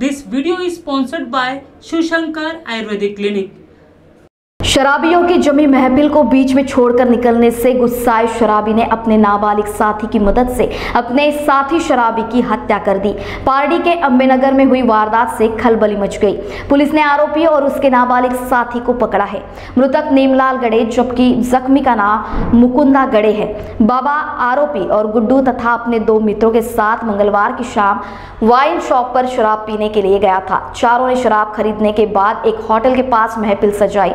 This video is sponsored by Shushankar Ayurvedic clinic. शराबियों की जमी महफिल को बीच में छोड़कर निकलने से गुस्साए शराबी ने अपने नाबालिग साथी की मदद से अपने साथी शराबी की हत्या कर दी। पारडी के अम्बेनगर में हुई वारदात से खलबली मच गई। पुलिस ने आरोपी और उसके नाबालिग साथी को पकड़ा है। मृतक नेमलाल गड़े जबकि जख्मी का नाम मुकुंदा गड़े है। बाबा आरोपी और गुड्डू तथा अपने दो मित्रों के साथ मंगलवार की शाम वाइन शॉप पर शराब पीने के लिए गया था। चारों ने शराब खरीदने के बाद एक होटल के पास महफिल सजाई।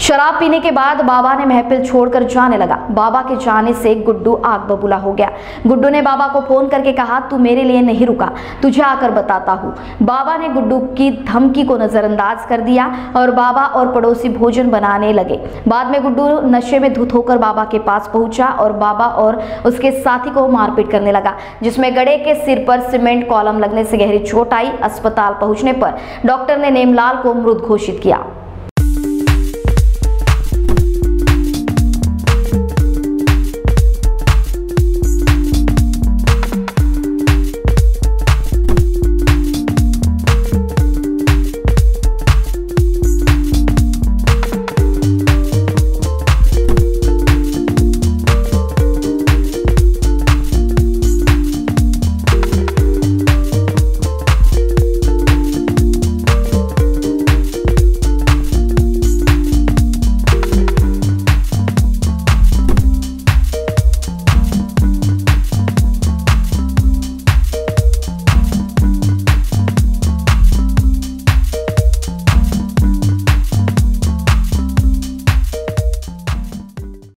शराब पीने के बाद बाबा ने महफिल छोड़कर जाने लगा। बाबा के जाने से गुड्डू आग बबूला हो गया। गुड्डू ने बाबा को फोन करके कहा, तू मेरे लिए नहीं रुका, तुझे आकर बताता हूँ। बाबा ने गुड्डू की धमकी को नजरअंदाज कर दिया और बाबा और पड़ोसी भोजन बनाने लगे। बाद में गुड्डू नशे में धुत होकर बाबा के पास पहुंचा और बाबा और उसके साथी को मारपीट करने लगा, जिसमें गड़े के सिर पर सीमेंट कॉलम लगने से गहरी चोट आई। अस्पताल पहुंचने पर डॉक्टर ने नेमलाल को मृत घोषित किया।